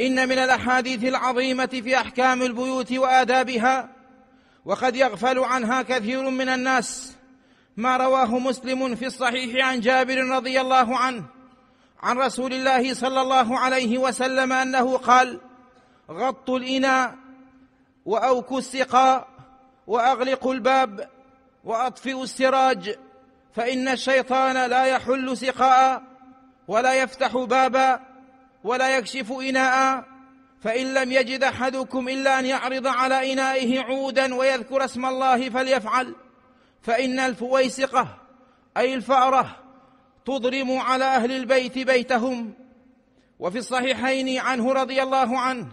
إن من الأحاديث العظيمة في أحكام البيوت وآدابها، وقد يغفل عنها كثير من الناس، ما رواه مسلم في الصحيح عن جابر رضي الله عنه عن رسول الله صلى الله عليه وسلم أنه قال: غطوا الإناء وأوكوا السقاء وأغلقوا الباب وأطفئوا السراج، فإن الشيطان لا يحل سقاء ولا يفتح بابا ولا يكشف إناء، فإن لم يجد أحدكم إلا أن يعرض على إنائه عودا ويذكر اسم الله فليفعل، فإن الفويسقة أي الفأرة تضرم على أهل البيت بيتهم. وفي الصحيحين عنه رضي الله عنه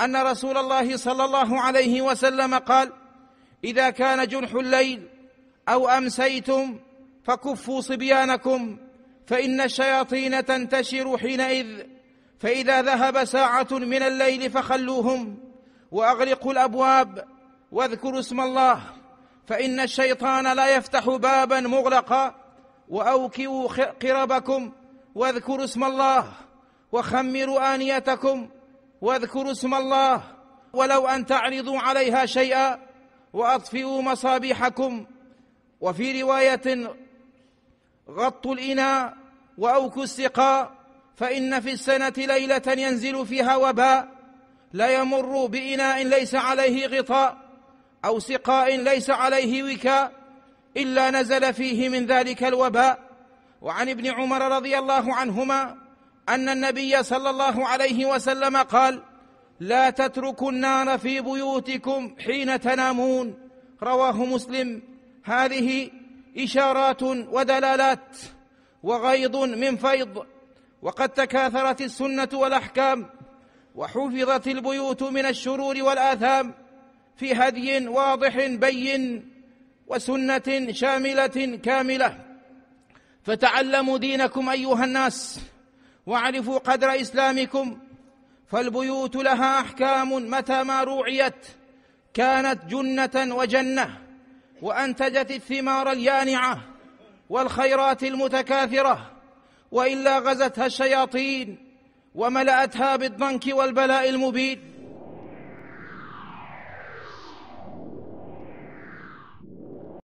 أن رسول الله صلى الله عليه وسلم قال: إذا كان جنح الليل أو أمسيتم فكفوا صبيانكم، فإن الشياطين تنتشر حينئذ، فإذا ذهب ساعة من الليل فخلوهم، وأغلقوا الأبواب واذكروا اسم الله، فإن الشيطان لا يفتح بابا مغلقا، وأوكئوا قربكم واذكروا اسم الله، وخمروا آنيتكم واذكروا اسم الله، ولو أن تعرضوا عليها شيئا، وأطفئوا مصابيحكم. وفي رواية: غطوا الإناء وأوكوا السقاء، فإن في السنة ليلة ينزل فيها وباء لا يمر بإناء ليس عليه غطاء أو سقاء ليس عليه وكاء إلا نزل فيه من ذلك الوباء. وعن ابن عمر رضي الله عنهما أن النبي صلى الله عليه وسلم قال: لا تتركوا النار في بيوتكم حين تنامون، رواه مسلم. هذه إشارات ودلالات وغيض من فيض، وقد تكاثرت السنة والأحكام، وحفظت البيوت من الشرور والآثام في هدي واضح بين وسنة شاملة كاملة. فتعلموا دينكم أيها الناس، واعرفوا قدر إسلامكم، فالبيوت لها أحكام متى ما روعيت كانت جنة وجنة، وأنتجت الثمار اليانعة والخيرات المتكاثرة، وإلا غزتها الشياطين وملأتها بالضنك والبلاء المبيد.